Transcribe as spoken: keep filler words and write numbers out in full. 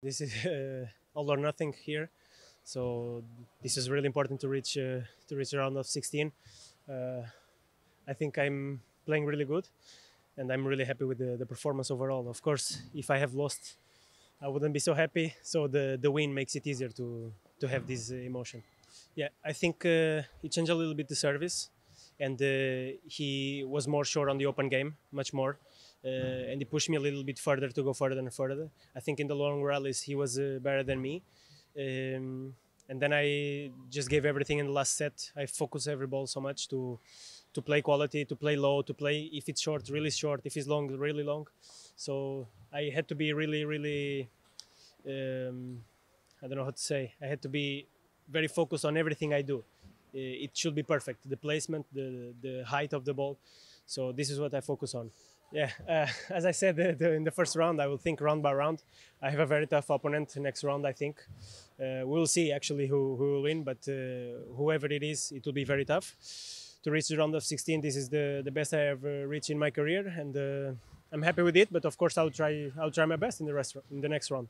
This is uh, all or nothing here, so this is really important to reach uh, to reach a round of sixteen. Uh, I think I'm playing really good, and I'm really happy with the, the performance overall. Of course, if I have lost, I wouldn't be so happy. So the the win makes it easier to to have this emotion. Yeah, I think uh, he changed a little bit the service, and uh, he was more sure on the open game, much more. Uh, and he pushed me a little bit further to go further and further. I think in the long rallies he was uh, better than me. Um, and then I just gave everything in the last set. I focused every ball so much to to play quality, to play low, to play if it's short, really short, if it's long, really long. So I had to be really, really, um, I don't know how to say, I had to be very focused on everything I do. It should be perfect, the placement, the, the height of the ball. So this is what I focus on. Yeah, uh, as I said uh, the, in the first round, I will think round by round. I have a very tough opponent next round, I think. Uh, we'll see actually who, who will win, but uh, whoever it is, it will be very tough. To reach the round of sixteen, this is the, the best I ever reached in my career, and uh, I'm happy with it, but of course I'll try, I'll try my best in the, rest, in the next round.